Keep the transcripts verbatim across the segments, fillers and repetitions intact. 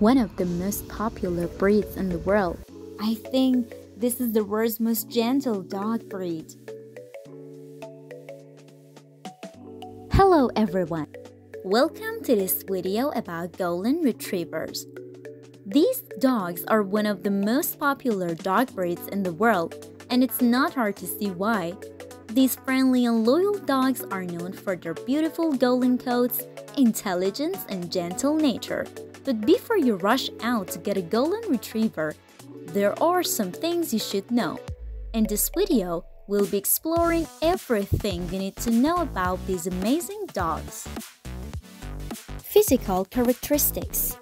one of the most popular breeds in the world. I think this is the world's most gentle dog breed. Hello everyone! Welcome to this video about Golden Retrievers. These dogs are one of the most popular dog breeds in the world, and it's not hard to see why. These friendly and loyal dogs are known for their beautiful golden coats, intelligence, and gentle nature. But before you rush out to get a Golden Retriever, there are some things you should know. In this video, we'll be exploring everything you need to know about these amazing dogs. Physical characteristics.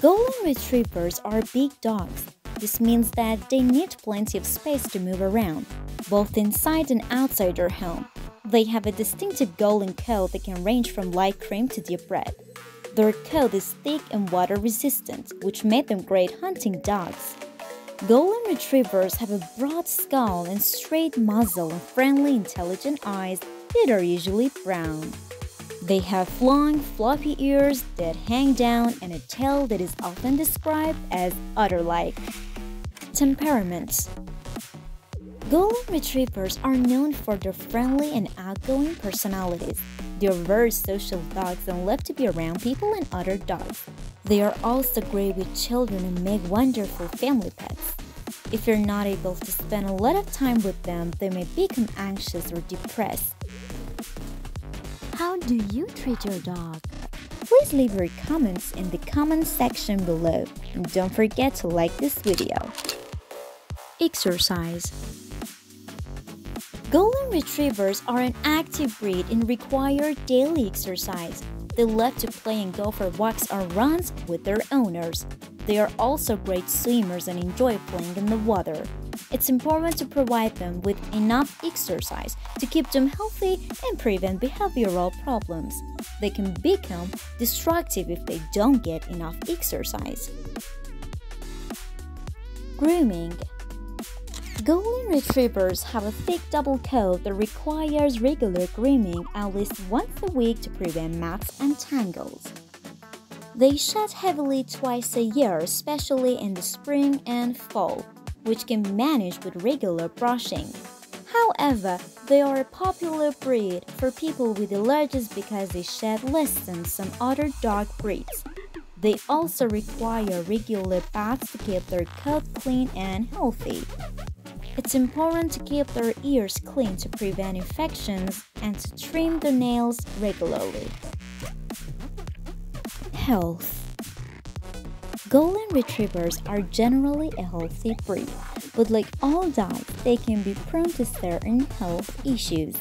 Golden Retrievers are big dogs. This means that they need plenty of space to move around, both inside and outside their home. They have a distinctive golden coat that can range from light cream to deep red. Their coat is thick and water-resistant, which made them great hunting dogs. Golden Retrievers have a broad skull and straight muzzle and friendly, intelligent eyes that are usually brown. They have long, floppy ears that hang down and a tail that is often described as otter-like. Temperament. Golden Retrievers are known for their friendly and outgoing personalities. They are very social dogs and love to be around people and other dogs. They are also great with children and make wonderful family pets. If you're not able to spend a lot of time with them, they may become anxious or depressed. How do you treat your dog? Please leave your comments in the comment section below, and don't forget to like this video. Exercise. Golden Retrievers are an active breed and require daily exercise. They love to play and go for walks or runs with their owners. They are also great swimmers and enjoy playing in the water. It's important to provide them with enough exercise to keep them healthy and prevent behavioral problems. They can become destructive if they don't get enough exercise. Grooming. Golden Retrievers have a thick double coat that requires regular grooming at least once a week to prevent mats and tangles. They shed heavily twice a year, especially in the spring and fall, which can be managed with regular brushing. However, they are a popular breed for people with allergies because they shed less than some other dog breeds. They also require regular baths to keep their coat clean and healthy. It's important to keep their ears clean to prevent infections and to trim their nails regularly. Health. Golden Retrievers are generally a healthy breed, but like all dogs, they can be prone to certain health issues.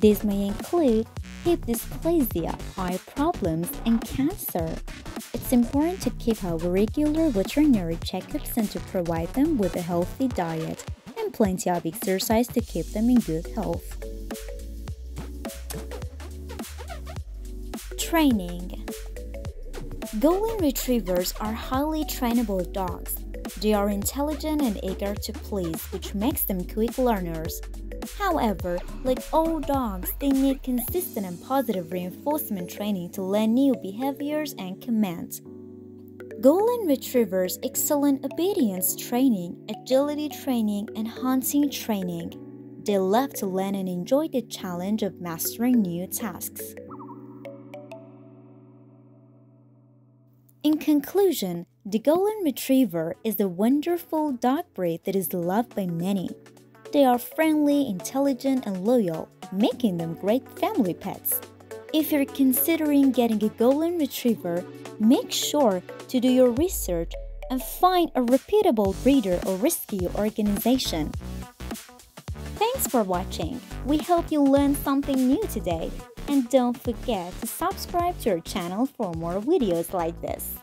These may include hip dysplasia, eye problems, and cancer. It's important to keep up regular veterinary checkups and to provide them with a healthy diet, plenty of exercise to keep them in good health. Training. Golden Retrievers are highly trainable dogs. They are intelligent and eager to please, which makes them quick learners. However, like all dogs, they need consistent and positive reinforcement training to learn new behaviors and commands. Golden Retrievers excel in obedience training, agility training, and hunting training. They love to learn and enjoy the challenge of mastering new tasks. In conclusion, the Golden Retriever is a wonderful dog breed that is loved by many. They are friendly, intelligent, and loyal, making them great family pets. If you're considering getting a Golden Retriever, make sure to do your research and find a reputable breeder or rescue organization. Thanks for watching. We hope you learned something new today. And don't forget to subscribe to our channel for more videos like this.